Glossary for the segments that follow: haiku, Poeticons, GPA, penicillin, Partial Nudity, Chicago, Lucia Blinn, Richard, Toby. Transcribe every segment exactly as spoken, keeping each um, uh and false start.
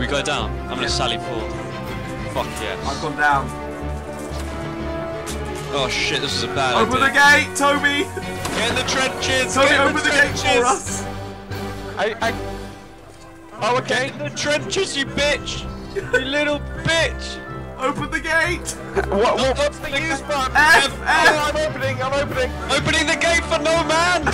Should we go down? I'm gonna sally forward. Fuck yes. I've gone down. Oh shit, this is a bad idea. Open the gate, Toby! Get in the trenches! Toby, open the, the gate for us! I, I... Oh, okay. Get in the trenches, you bitch! You little bitch! Open the gate! What, what, what's the use, bro? F, F. Oh, I'm opening, I'm opening! Opening the gate for no man!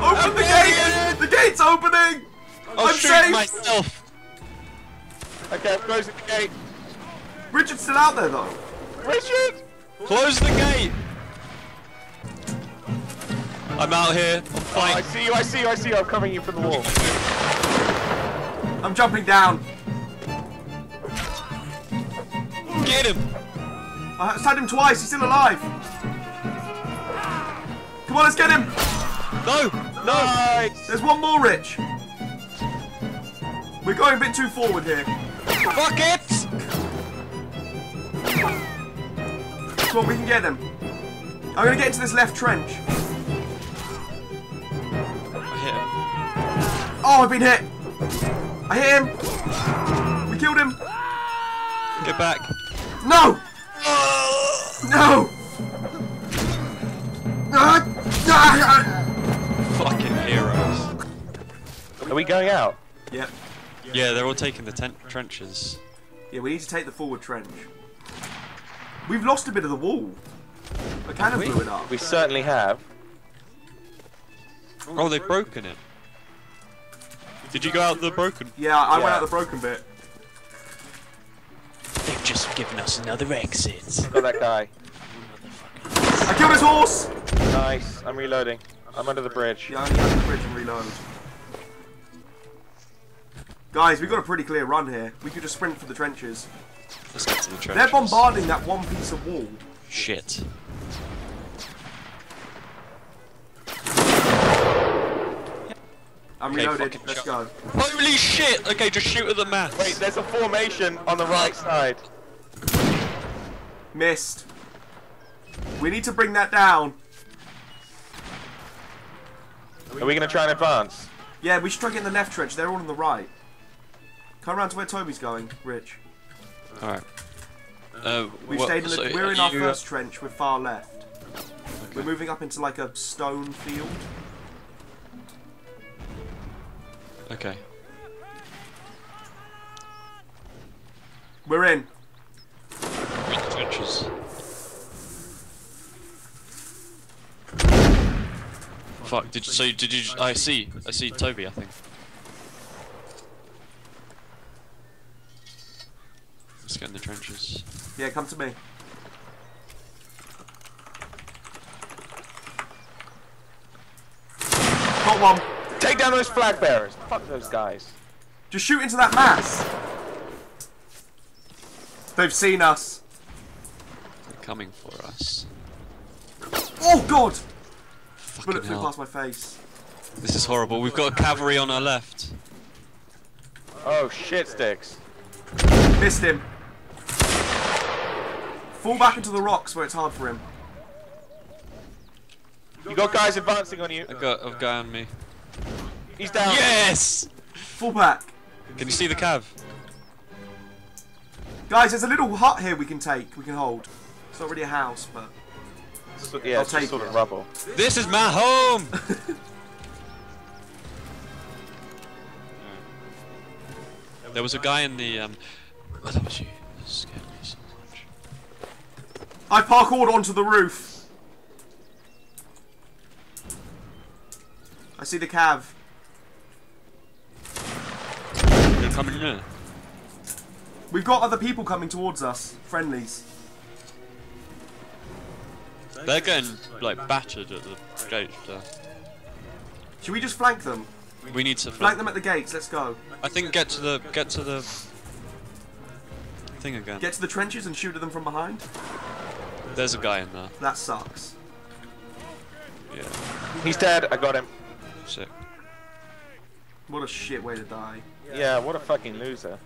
Open I'm the gate! It. The gate's opening! I'll I'm shoot safe. myself! Okay, I'm closing the gate. Richard's still out there, though. Richard! Close the gate! I'm out here. I'm fine. Oh, I see you, I see you, I see you. I'm covering you from the wall. I'm jumping down. Get him! I stabbed him twice, he's still alive. Come on, let's get him! No! No! Nice. There's one more, Rich. We're going a bit too forward here. Fuck it! Come on, we can get him. I'm gonna get into this left trench. I hit him. Oh, I've been hit! I hit him! We killed him! Get back. No! No! Fucking heroes. Are we going out? Yep. Yeah, they're all taking the ten trenches. Yeah, we need to take the forward trench. We've lost a bit of the wall. I kind of blew it up. We certainly have. Oh, they've broken it. Did you go out the broken? Yeah, I yeah. went out the broken bit. They've just given us another exit. Got that guy. I killed his horse! Nice, I'm reloading. I'm under the bridge. Yeah, I'm under the bridge and reload. Guys, we've got a pretty clear run here. We could just sprint for the trenches. Let's get to the trenches. They're bombarding that one piece of wall. Shit. I'm okay, reloaded. Let's go. Holy shit! Okay, just shoot at the mast. Wait, there's a formation on the right side. Missed. We need to bring that down. Are we gonna try and advance? Yeah, we should try and get in the left trench. They're all on the right. Come around to where Toby's going, Rich. Alright. Uh, We've what, stayed in the, so we're in our first trench, we're far left. Okay. We're moving up into like a stone field. Okay. We're in. We're in the trenches. Fuck, did you, so did you, I see, I see Toby, I think. Let's get in the trenches. Yeah, come to me. Got one. Take down those flag bearers. Fuck those guys. Just shoot into that mass. They've seen us. They're coming for us. Oh god! Fucking bullet flew past my face. This is horrible. We've got a cavalry on our left. Oh shit, sticks. Missed him. Fall back into the rocks where it's hard for him. You got guys advancing on you. I got a guy on me. He's down. Yes! Fall back. Can you see the cav? Guys, there's a little hut here we can take, we can hold. It's not really a house, but... So, yeah, I'll it's take sort it. of rubble. This is my home! There was a guy in the... Um... Oh, that was you. That scared me so much. I parkoured onto the roof. I see the cav. They're coming in. We've got other people coming towards us. Friendlies. They're getting like battered at the gate there. Should we just flank them? We need to flank, flank them at the gates. Let's go. I think get to the get to the. Thing again. Get to the trenches and shoot at them from behind. There's a guy in there. That sucks. Yeah. He's dead. I got him. Sick. What a shit way to die. Yeah, what a fucking loser.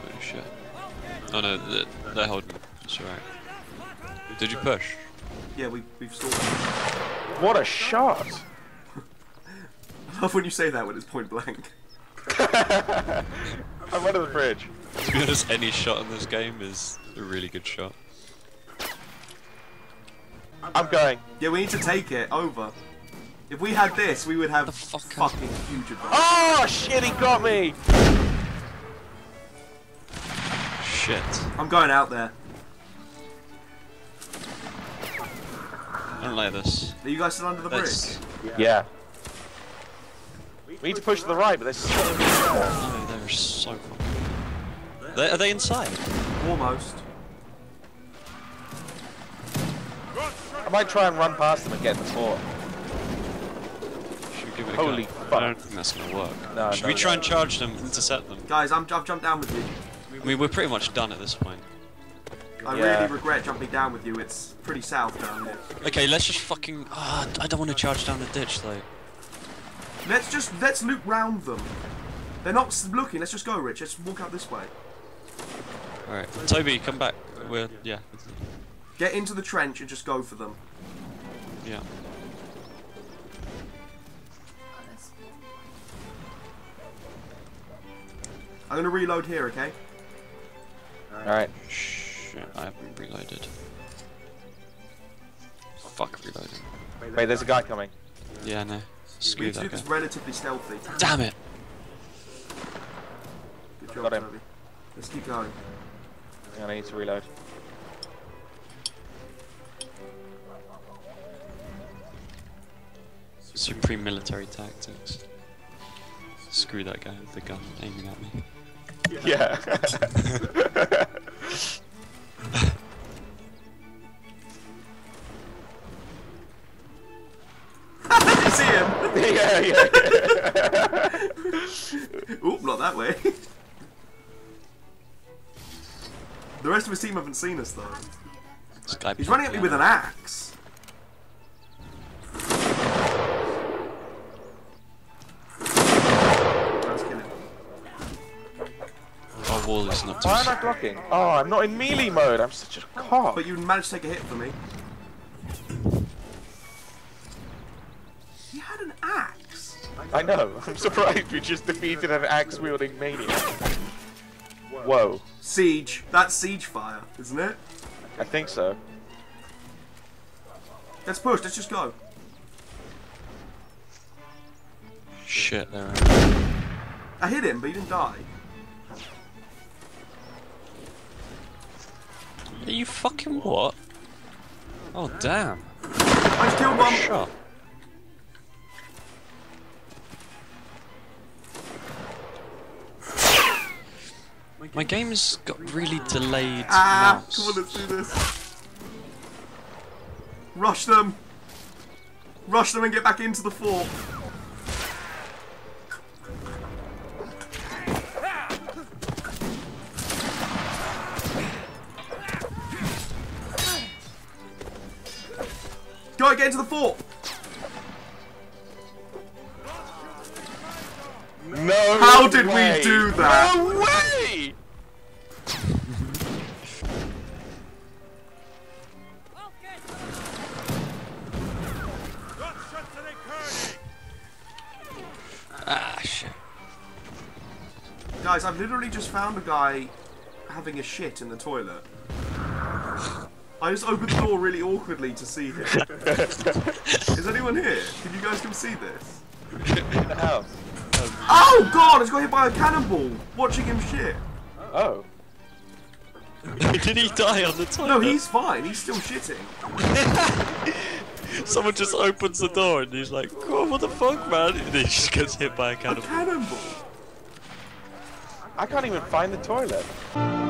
Holy shit. Oh no, they're holding. It's alright. Did you push? Yeah, we, we've sorted it. What a shot! I love when you say that when it's point blank. I'm under the fridge. To be honest, any shot in this game is a really good shot. I'm going. Yeah, we need to take it over. If we had this, we would have the fuck fucking huge advantage. Oh shit! He got me. Shit. I'm going out there. I don't like this. Are you guys still under the That's... bridge? Yeah. yeah. We need to push to the right, but they're so. No, they're so. They, are they inside? Almost. I might try and run past them and get the floor. Should we give it a Holy go? fuck. I don't think that's gonna work. No, Should no, we try no. and charge them, intercept them? Guys, I'm, I've jumped down with you. I mean, we're pretty much done at this point. I yeah. really regret jumping down with you, it's pretty south down here. Okay, let's just fucking... Oh, I don't want to charge down the ditch, though. Let's just... Let's loop round them. They're not looking, let's just go, Rich. Let's walk out this way. Alright, Toby, come back. We're... yeah. Get into the trench and just go for them. Yeah. I'm gonna reload here, okay? Alright. Shit, I haven't reloaded. Fuck reloading. Wait, there's a guy coming. Yeah, I know. Screw that guy. He's relatively stealthy. Damn it! Good job, Toby. Let's keep going. Yeah, I need to reload. Supreme military tactics. Screw that guy with the gun aiming at me. Yeah. Did you see him? Yeah, yeah. Oop, not that way. The rest of his team haven't seen us though. He's running at me with an axe. Wall is not Why am I blocking? Oh, I'm not in melee mode. I'm such a cock. But you managed to take a hit for me. You had an axe. I know. I'm surprised we just defeated an axe-wielding maniac. Whoa. Siege. That's siege fire, isn't it? I think so. Let's push. Let's just go. Shit, there I am. I hit him, but he didn't die. Are you fucking what? Oh damn! I killed one shot. My game's got really delayed. Ah! Mouse. Come on, let's do this. Rush them. Rush them and get back into the fort. Go, get into the fort! No How did way. we do that? No way! Ah, shit. Guys, I've literally just found a guy having a shit in the toilet. I just opened the door really awkwardly to see him. Is anyone here? Can you guys come see this? In the house. Oh god! I just got hit by a cannonball! Watching him shit. Oh. Did he die on the toilet? No, he's fine. He's still shitting. Someone just opens the door and he's like, oh, what the fuck, man? And he just gets hit by a cannonball. A cannonball? I can't even find the toilet.